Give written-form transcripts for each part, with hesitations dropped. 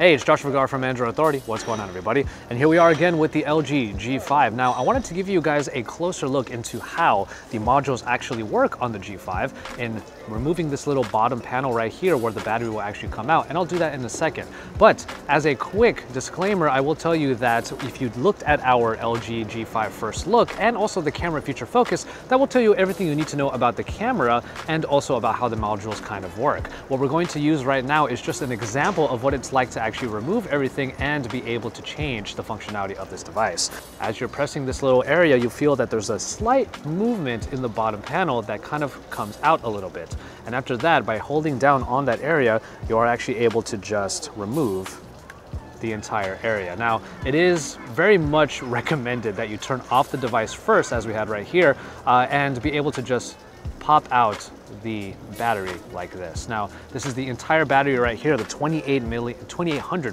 Hey, it's Josh Vergara from Android Authority. What's going on, everybody? And here we are again with the LG G5. Now, I wanted to give you guys a closer look into how the modules actually work on the G5 in removing this little bottom panel right here where the battery will actually come out, and I'll do that in a second. But as a quick disclaimer, I will tell you that if you looked at our LG G5 first look and also the camera feature focus, that will tell you everything you need to know about the camera and also about how the modules kind of work. What we're going to use right now is just an example of what it's like to actually remove everything and be able to change the functionality of this device. As you're pressing this little area, you feel that there's a slight movement in the bottom panel that kind of comes out a little bit. And after that, by holding down on that area, you are actually able to just remove the entire area. Now, it is very much recommended that you turn off the device first, as we had right here, and be able to just pop out the battery like this. Now, this is the entire battery right here, the 2800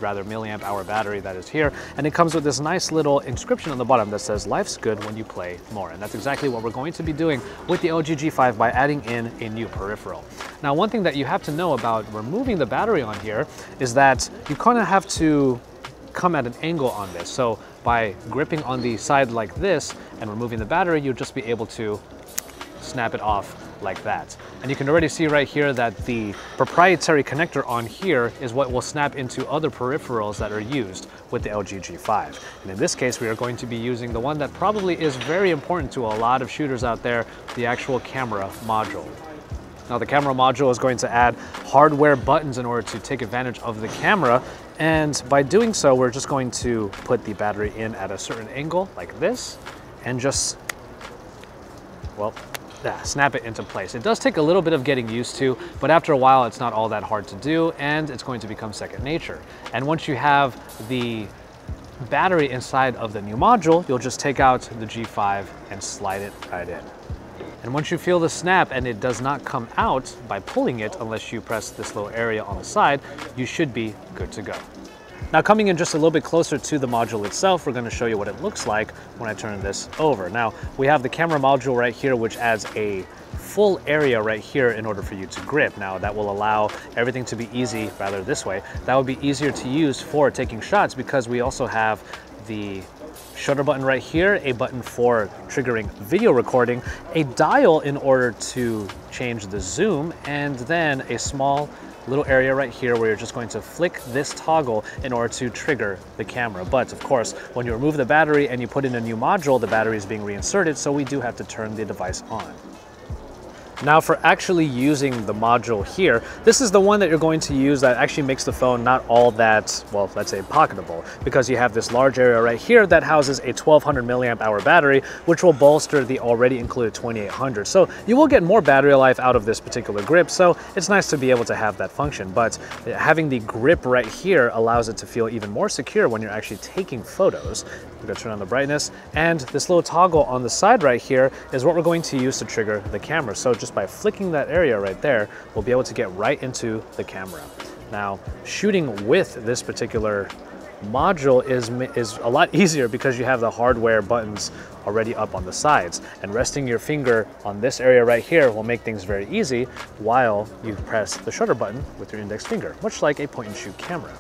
milliamp hour battery that is here, and it comes with this nice little inscription on the bottom that says, "Life's good when you play more." And that's exactly what we're going to be doing with the LG G5 by adding in a new peripheral. Now, one thing that you have to know about removing the battery on here is that you kind of have to come at an angle on this. So by gripping on the side like this and removing the battery, you'll just be able to snap it off like that. And you can already see right here that the proprietary connector on here is what will snap into other peripherals that are used with the LG G5. And in this case, we are going to be using the one that probably is very important to a lot of shooters out there, the actual camera module. Now, the camera module is going to add hardware buttons in order to take advantage of the camera. And by doing so, we're just going to put the battery in at a certain angle like this and just, well, snap it into place. It does take a little bit of getting used to, but after a while it's not all that hard to do, and it's going to become second nature. And once you have the battery inside of the new module, you'll just take out the G5 and slide it right in. And once you feel the snap and it does not come out by pulling it, unless you press this little area on the side, you should be good to go. Now, coming in just a little bit closer to the module itself, we're going to show you what it looks like when I turn this over. Now, we have the camera module right here, which adds a full area right here in order for you to grip. Now, that will allow everything to be easy, rather this way. That would be easier to use for taking shots because we also have the shutter button right here, a button for triggering video recording, a dial in order to change the zoom, and then a small little area right here where you're just going to flick this toggle in order to trigger the camera. But of course, when you remove the battery and you put in a new module, the battery is being reinserted, so we do have to turn the device on. Now, for actually using the module here, this is the one that you're going to use that actually makes the phone not all that, well, let's say pocketable, because you have this large area right here that houses a 1200 milliamp hour battery, which will bolster the already included 2800. So you will get more battery life out of this particular grip, so it's nice to be able to have that function. But having the grip right here allows it to feel even more secure when you're actually taking photos. We're going to turn on the brightness, and this little toggle on the side right here is what we're going to use to trigger the camera. So just by flicking that area right there, we'll be able to get right into the camera. Now, shooting with this particular module is a lot easier because you have the hardware buttons already up on the sides, and resting your finger on this area right here will make things very easy while you press the shutter button with your index finger, much like a point-and-shoot camera.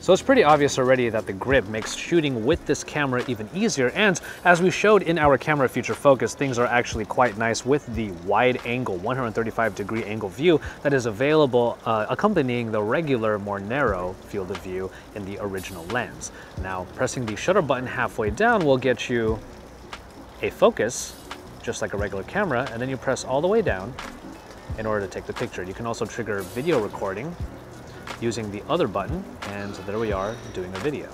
So it's pretty obvious already that the grip makes shooting with this camera even easier, and as we showed in our camera feature focus, things are actually quite nice with the wide angle, 135 degree angle view that is available accompanying the regular, more narrow field of view in the original lens. Now, pressing the shutter button halfway down will get you a focus, just like a regular camera, and then you press all the way down in order to take the picture. You can also trigger video recording using the other button, and there we are doing a video.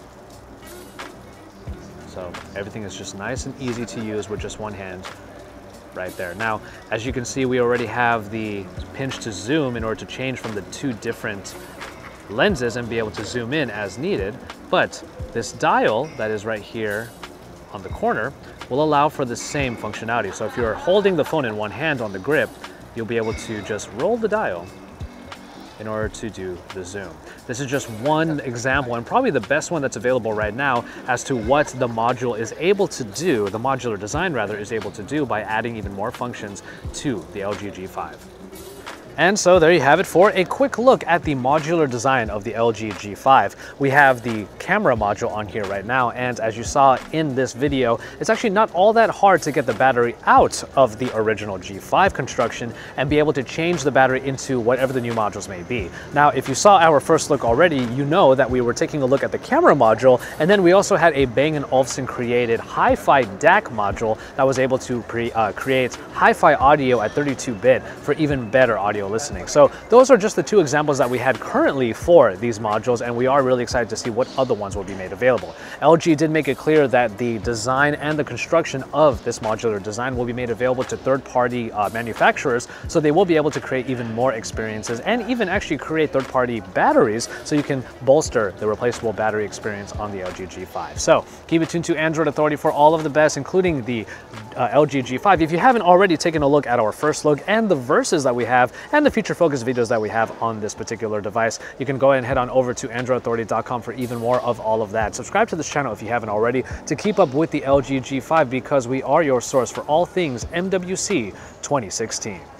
So everything is just nice and easy to use with just one hand right there. Now, as you can see, we already have the pinch to zoom in order to change from the two different lenses and be able to zoom in as needed, but this dial that is right here on the corner will allow for the same functionality. So if you're holding the phone in one hand on the grip, you'll be able to just roll the dial in order to do the zoom. This is just one example, and probably the best one that's available right now as to what the module is able to do, the modular design rather, is able to do by adding even more functions to the LG G5. And so there you have it for a quick look at the modular design of the LG G5. We have the camera module on here right now, and as you saw in this video, it's actually not all that hard to get the battery out of the original G5 construction and be able to change the battery into whatever the new modules may be. Now, if you saw our first look already, you know that we were taking a look at the camera module, and then we also had a Bang & Olufsen created hi-fi DAC module that was able to create hi-fi audio at 32-bit for even better audio listening. So those are just the two examples that we had currently for these modules, and we are really excited to see what other ones will be made available. LG did make it clear that the design and the construction of this modular design will be made available to third-party manufacturers, so they will be able to create even more experiences and even actually create third-party batteries so you can bolster the replaceable battery experience on the LG G5. So keep it tuned to Android Authority for all of the best, including the LG G5. If you haven't already taken a look at our first look and the verses that we have and the future focus videos that we have on this particular device, you can go ahead and head on over to androidauthority.com for even more of all of that. Subscribe to this channel if you haven't already to keep up with the LG G5, because we are your source for all things MWC 2016.